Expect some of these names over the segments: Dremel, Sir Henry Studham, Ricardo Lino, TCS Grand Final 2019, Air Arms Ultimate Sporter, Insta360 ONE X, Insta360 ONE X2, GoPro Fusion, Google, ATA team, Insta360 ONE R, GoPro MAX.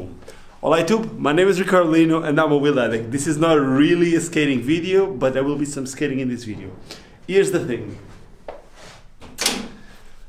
Boom. Hola YouTube, my name is Ricardo Lino and I'm a wheel addict. This is not really a skating video, but there will be some skating in this video. Here's the thing.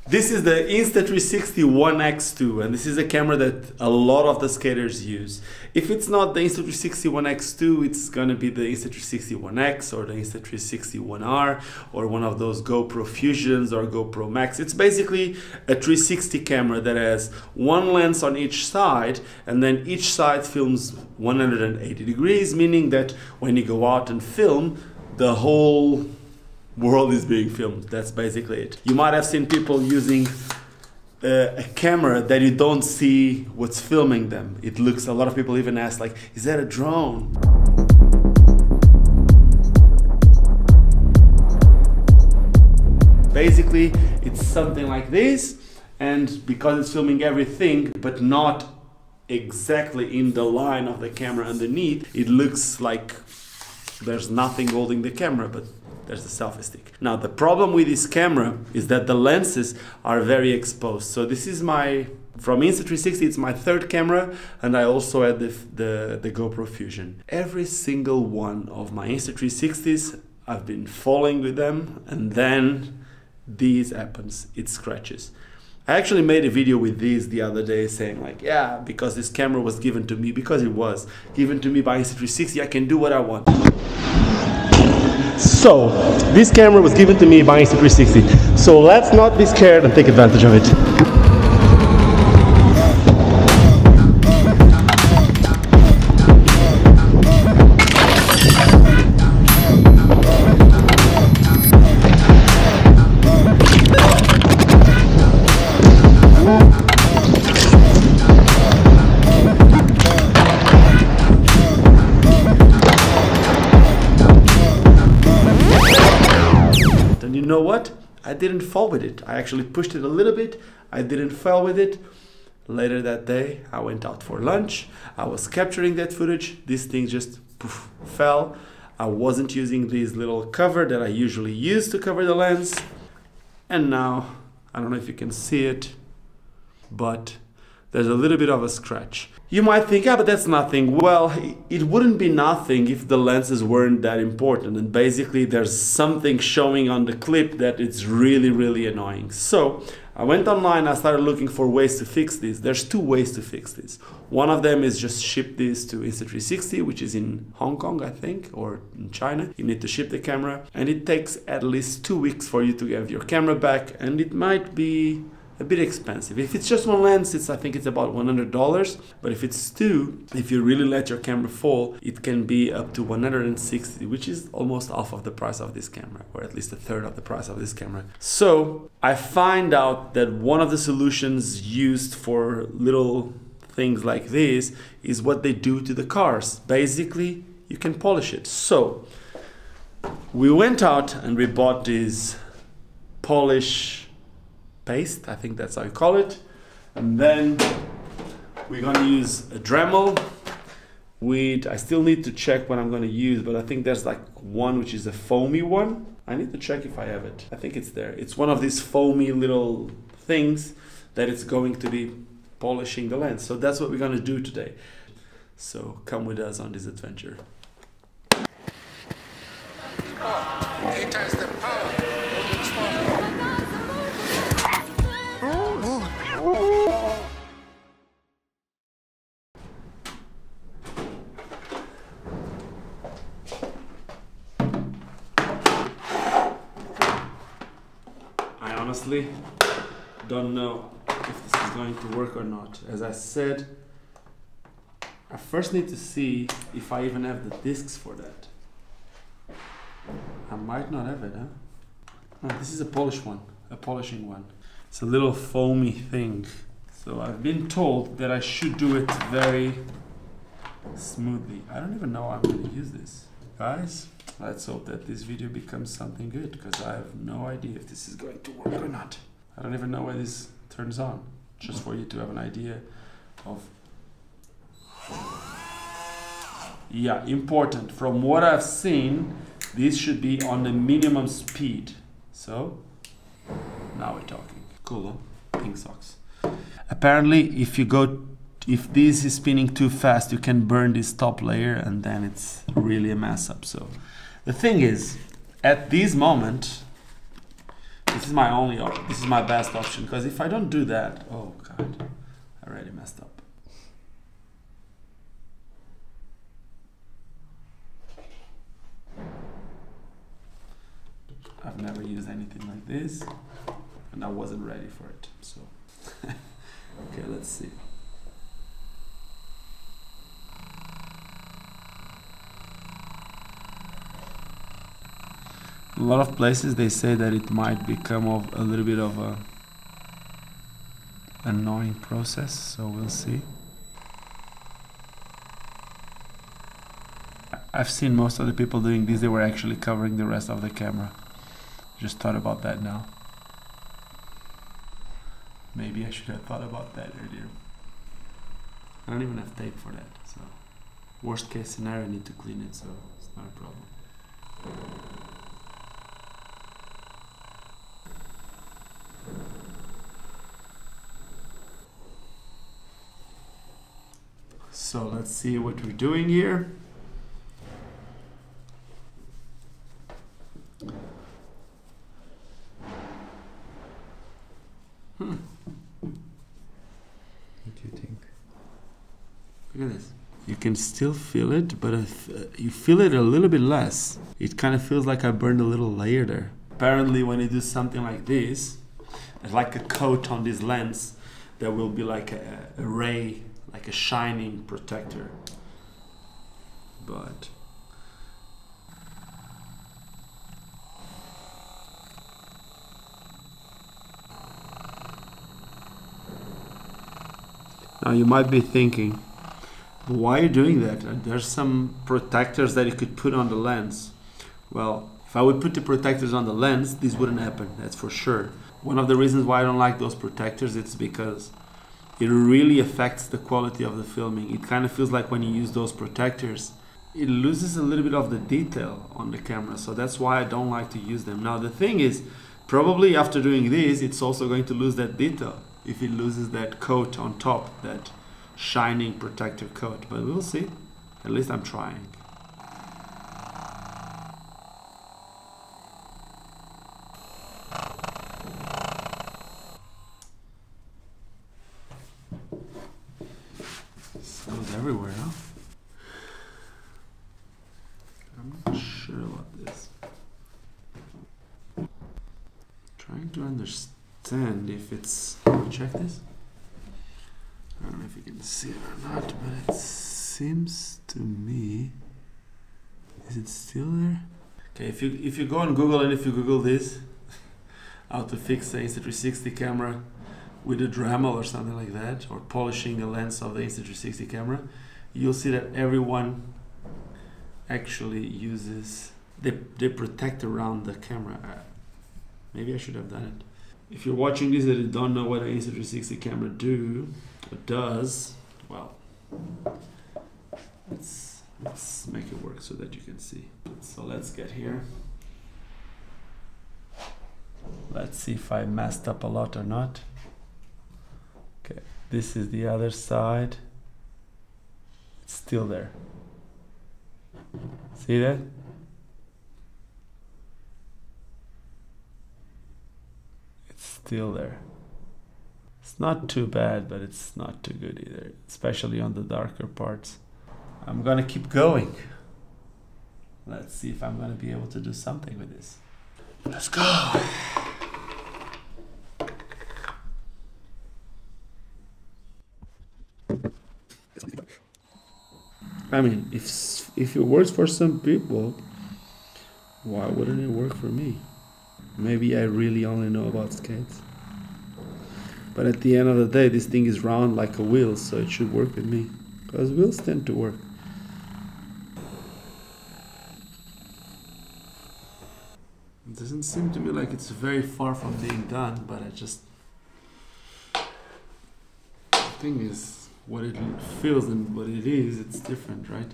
This is the Insta360 ONE X2, and this is a camera that a lot of the skaters use. If it's not the Insta360 ONE X2, it's gonna be the Insta360 ONE X or the Insta360 ONE R or one of those GoPro Fusions or GoPro MAX. It's basically a 360 camera that has one lens on each side, and then each side films 180 degrees, meaning that when you go out and film, the whole world is being filmed. That's basically it. You might have seen people using a camera that you don't see what's filming them. It looks, a lot of people even ask, like, is that a drone? Basically, it's something like this, and because it's filming everything, but not exactly in the line of the camera underneath, it looks like there's nothing holding the camera, but there's the selfie stick. Now, the problem with this camera is that the lenses are very exposed. So this is my, from Insta360, it's my third camera, and I also had the GoPro Fusion. Every single one of my Insta360s, I've been falling with them, and then this happens, it scratches. I actually made a video with these the other day saying like, yeah, because this camera was given to me, because it was given to me by Insta360, I can do what I want. So, this camera was given to me by Insta360, so let's not be scared and take advantage of it. You know what? I didn't fall with it. I actually pushed it a little bit. I didn't fall with it. Later that day, I went out for lunch. I was capturing that footage. This thing just poof, fell. I wasn't using this little cover that I usually use to cover the lens. And now, I don't know if you can see it, but there's a little bit of a scratch. You might think, ah, but that's nothing. Well, it wouldn't be nothing if the lenses weren't that important. And basically there's something showing on the clip that it's really, really annoying. So I went online, I started looking for ways to fix this. There's two ways to fix this. One of them is just ship this to Insta360, which is in Hong Kong, I think, or in China. You need to ship the camera. And it takes at least 2 weeks for you to have your camera back. And it might be a bit expensive. If it's just one lens, I think it's about $100, but if it's two, if you really let your camera fall, it can be up to $160, which is almost half of the price of this camera, or at least a third of the price of this camera. So I find out that one of the solutions used for little things like this is what they do to the cars. Basically, you can polish it. So we went out and we bought this polish paste, I think that's how you call it, and then we're gonna use a Dremel with, I still need to check what I'm gonna use, but I think there's like one which is a foamy one. I need to check if I have it. I think it's there. It's one of these foamy little things that it's going to be polishing the lens. So that's what we're gonna do today. So come with us on this adventure. It has the power. Honestly, don't know if this is going to work or not. As I said, I first need to see if I even have the discs for that. I might not have it, huh? Oh, this is a polished one, a polishing one. It's a little foamy thing. So I've been told that I should do it very smoothly. I don't even know how I'm going to use this. Guys, let's hope that this video becomes something good, because I have no idea if this is going to work or not. I don't even know when this turns on, just for you to have an idea of... Yeah, important. From what I've seen, this should be on the minimum speed. So, now we're talking. Cool, huh? Pink socks. Apparently, if you go if this is spinning too fast, you can burn this top layer and then it's really a mess up. So the thing is, at this moment, this is my only option, this is my best option, because if I don't do that, oh god, I already messed up. I've never used anything like this, and I wasn't ready for it, so. Okay, let's see. A lot of places they say that it might become of a little bit of a annoying process, so we'll see. I've seen most of the people doing this, they were actually covering the rest of the camera. Just thought about that now. Maybe I should have thought about that earlier. I don't even have tape for that, so worst case scenario I need to clean it, so it's not a problem. So let's see what we're doing here. What do you think? Look at this. You can still feel it, but you feel it a little bit less. It kind of feels like I burned a little layer there. Apparently when you do something like this, there's like a coat on this lens, there will be like a ray, like a shining protector. But now you might be thinking, why are you doing that? There's some protectors that you could put on the lens. Well, if I would put the protectors on the lens, this wouldn't happen, that's for sure. One of the reasons why I don't like those protectors, it's because it really affects the quality of the filming. It kind of feels like when you use those protectors, it loses a little bit of the detail on the camera. So that's why I don't like to use them. Now the thing is, probably after doing this, it's also going to lose that detail if it loses that coat on top, that shining protector coat. But we'll see. At least I'm trying. Everywhere, huh? I'm not sure about this. I'm trying to understand if it's... Check this. I don't know if you can see it or not, but it seems to me... Is it still there? Okay, if you go on Google and if you Google this, how to fix the Insta360 camera with a Dremel or something like that, or polishing the lens of the Insta360 camera, you'll see that everyone actually uses, they protect around the camera. Maybe I should have done it. If you're watching this and you don't know what an Insta360 camera does, well, let's make it work so that you can see. So let's get here. Let's see if I messed up a lot or not. This is the other side. It's still there. See that? It's still there. It's not too bad, but it's not too good either, especially on the darker parts. I'm gonna keep going. Let's see if I'm gonna be able to do something with this. Let's go. I mean, if it works for some people, why wouldn't it work for me? Maybe I really only know about skates. But at the end of the day, this thing is round like a wheel, so it should work with me. Because wheels tend to work. It doesn't seem to me like it's very far from being done, but the thing is, what it feels and what it is, it's different, right?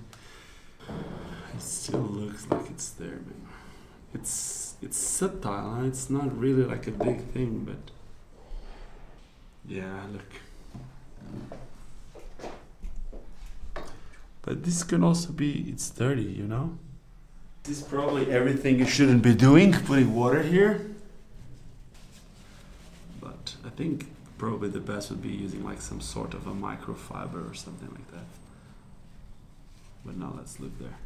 It still looks like it's there, but it's subtle and it's not really like a big thing, but yeah, look. But this can also be, it's dirty, you know? This is probably everything you shouldn't be doing, putting water here. But I think probably the best would be using like some sort of a microfiber or something like that. But now let's look there.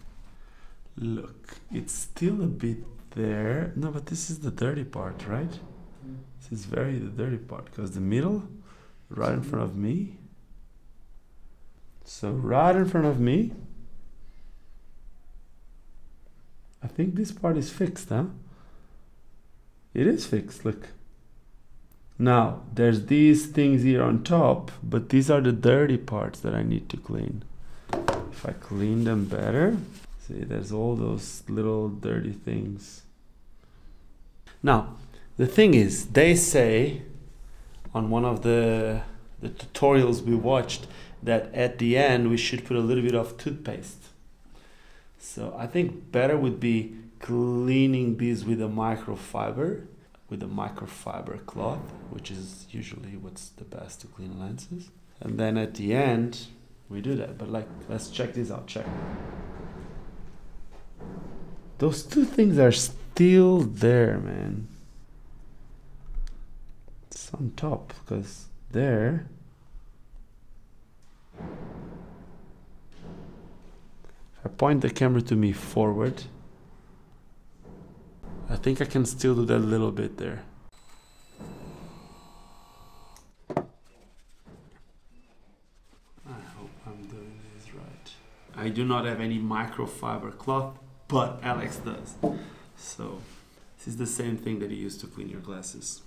Look, it's still a bit there. No, but this is the dirty part, right? This is very the dirty part, because the middle, right in front of me. So right in front of me, I think this part is fixed, huh? It is fixed, look. Now, there's these things here on top, but these are the dirty parts that I need to clean. If I clean them better, see, there's all those little dirty things. Now, the thing is, they say on one of the tutorials we watched that at the end we should put a little bit of toothpaste. So I think better would be cleaning these with a microfiber cloth, which is usually what's the best to clean lenses. And then at the end we do that. But like, let's check this out. Check. Those two things are still there, man. It's on top, because there. If I point the camera to me forward, I think I can still do that little bit there. I hope I'm doing this right. I do not have any microfiber cloth, but Alex does. So this is the same thing that you use to clean your glasses.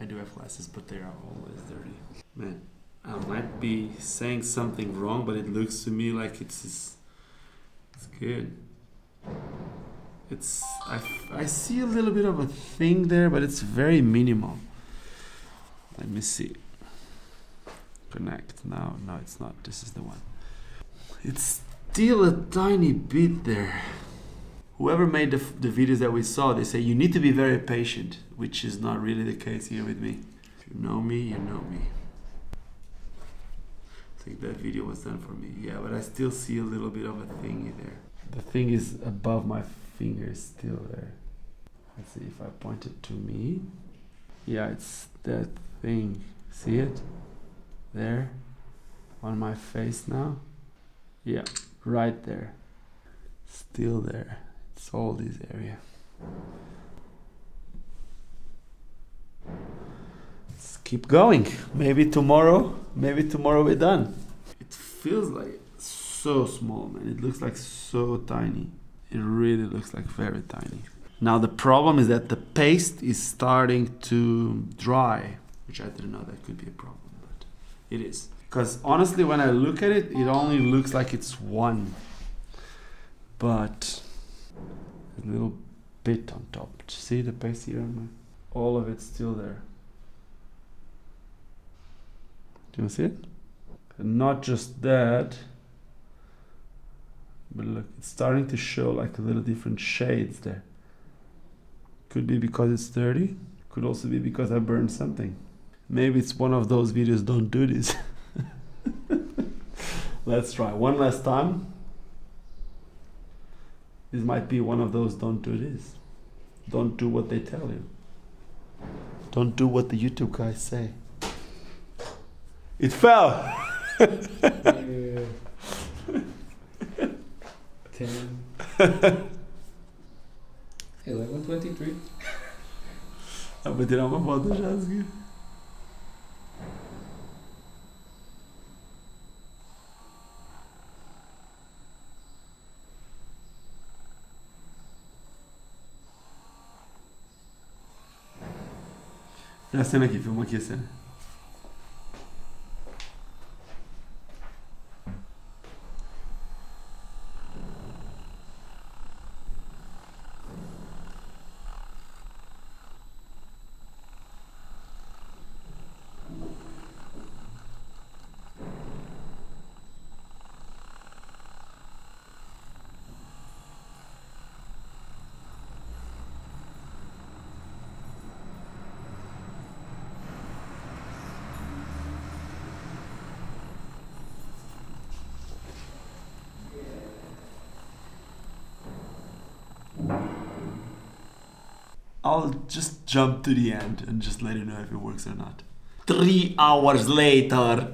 I do have glasses, but they are always dirty. Man, I might be saying something wrong, but it looks to me like it's good. It's I see a little bit of a thing there, but it's very minimal. Let me see. Connect now. No, it's not. This is the one. It's still a tiny bit there. Whoever made the videos that we saw, they say you need to be very patient, which is not really the case here with me. If you know me, you know me. I think that video was done for me. Yeah, but I still see a little bit of a thingy there. The thing is above my finger, still there. Let's see if I point it to me. Yeah, it's that thing. See it? There. On my face now. Yeah, right there. Still there. It's all this area. Let's keep going. Maybe tomorrow we're done. It feels like so small, man. It looks like so tiny. It really looks like very tiny. Now the problem is that the paste is starting to dry, which I didn't know that could be a problem, but it is. Because honestly, when I look at it, it only looks like it's one. But a little bit on top. See the paste here? All of it's still there. Do you see it? And not just that, but look, it's starting to show like a little different shades there. Could be because it's dirty. Could also be because I burned something. Maybe it's one of those videos, don't do this. Let's try one last time. This might be one of those, don't do this. Don't do what they tell you. Don't do what the YouTube guys say. It fell! Ten. 11:23. Eu vou tirar uma foto já, assim. A cena aqui, filma aqui a cena. I'll just jump to the end and just let you know if it works or not. 3 hours later.